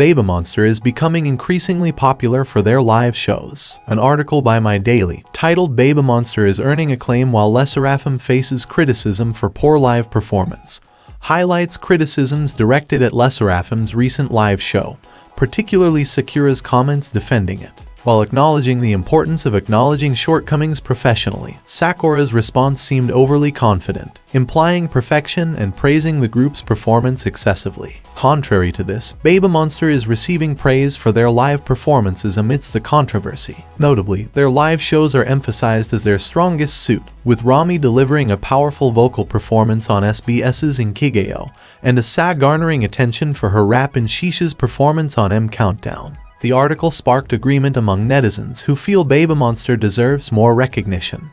BABYMONSTER is becoming increasingly popular for their live shows. An article by My Daily, titled BABYMONSTER is earning acclaim while LE SSERAFIM faces criticism for poor live performance, highlights criticisms directed at LE SSERAFIM's recent live show, particularly Sakura's comments defending it. While acknowledging the importance of acknowledging shortcomings professionally, Sakura's response seemed overly confident, implying perfection and praising the group's performance excessively. Contrary to this, BABYMONSTER is receiving praise for their live performances amidst the controversy. Notably, their live shows are emphasized as their strongest suit, with Rami delivering a powerful vocal performance on SBS's Inkigayo, and Asa garnering attention for her rap in Shisha's performance on M Countdown. The article sparked agreement among netizens who feel BABYMONSTER deserves more recognition.